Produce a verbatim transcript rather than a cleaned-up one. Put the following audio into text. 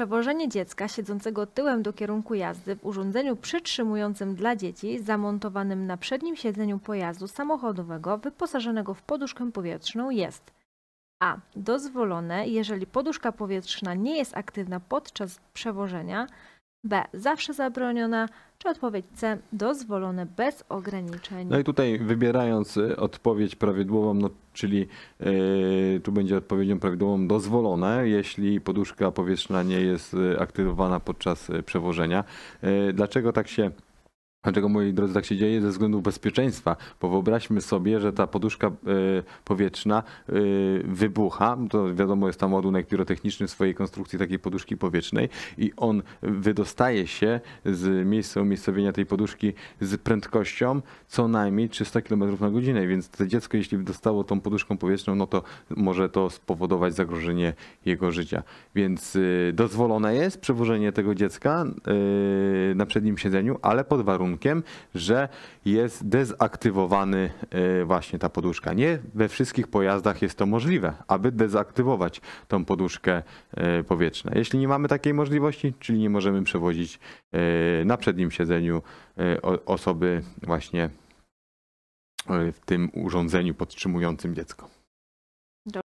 Przewożenie dziecka siedzącego tyłem do kierunku jazdy w urządzeniu przytrzymującym dla dzieci zamontowanym na przednim siedzeniu pojazdu samochodowego wyposażonego w poduszkę powietrzną jest a. dozwolone, jeżeli poduszka powietrzna nie jest aktywna podczas przewożenia, b. zawsze zabroniona, czy odpowiedź c. dozwolone bez ograniczeń. No i tutaj wybierając odpowiedź prawidłową, no, czyli yy, tu będzie odpowiedzią prawidłową dozwolone, jeśli poduszka powietrzna nie jest aktywowana podczas przewożenia. Yy, dlaczego tak się... Dlaczego, moi drodzy, tak się dzieje? Ze względów bezpieczeństwa, bo wyobraźmy sobie, że ta poduszka powietrzna wybucha, to wiadomo, jest tam ładunek pirotechniczny w swojej konstrukcji takiej poduszki powietrznej i on wydostaje się z miejsca umiejscowienia tej poduszki z prędkością co najmniej trzysta kilometrów na godzinę, więc to dziecko, jeśli dostało tą poduszką powietrzną, no to może to spowodować zagrożenie jego życia. Więc dozwolone jest przewożenie tego dziecka na przednim siedzeniu, ale pod warunkiem, że jest dezaktywowany właśnie ta poduszka. Nie we wszystkich pojazdach jest to możliwe, aby dezaktywować tą poduszkę powietrzną. Jeśli nie mamy takiej możliwości, czyli nie możemy przewozić na przednim siedzeniu osoby właśnie w tym urządzeniu podtrzymującym dziecko.